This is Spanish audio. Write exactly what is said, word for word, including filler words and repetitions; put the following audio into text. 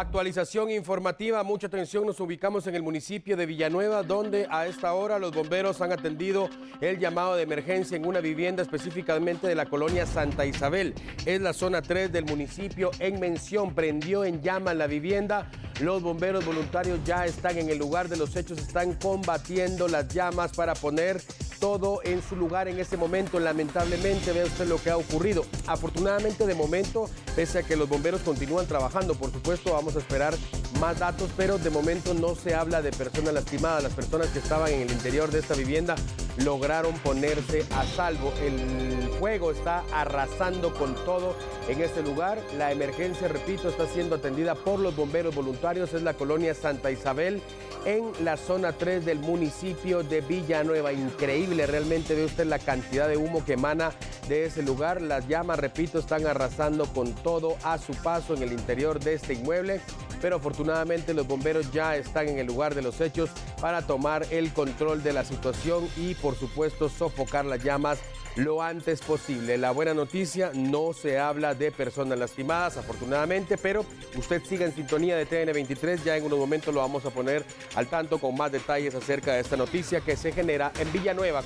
Actualización informativa, mucha atención, nos ubicamos en el municipio de Villa Nueva, donde a esta hora los bomberos han atendido el llamado de emergencia en una vivienda específicamente de la colonia Santa Isabel. Es la zona tres del municipio en mención, prendió en llamas la vivienda. Los bomberos voluntarios ya están en el lugar de los hechos, están combatiendo las llamas para poner todo en su lugar en este momento. Lamentablemente, vea usted lo que ha ocurrido. Afortunadamente, de momento, pese a que los bomberos continúan trabajando, por supuesto, vamos a esperar más datos, pero de momento no se habla de personas lastimadas. Las personas que estaban en el interior de esta vivienda lograron ponerse a salvo. El fuego está arrasando con todo en este lugar. La emergencia, repito, está siendo atendida por los bomberos voluntarios. Es la colonia Santa Isabel, en la zona tres del municipio de Villanueva. Increíble, realmente ve usted la cantidad de humo que emana de ese lugar. Las llamas, repito, están arrasando con todo a su paso en el interior de este inmueble, pero afortunadamente los bomberos ya están en el lugar de los hechos para tomar el control de la situación y, por supuesto, sofocar las llamas lo antes posible. La buena noticia, no se habla de personas lastimadas, afortunadamente, pero usted siga en sintonía de T N veintitrés, ya en unos momentos lo vamos a poner al tanto con más detalles acerca de esta noticia que se genera en Villa Nueva.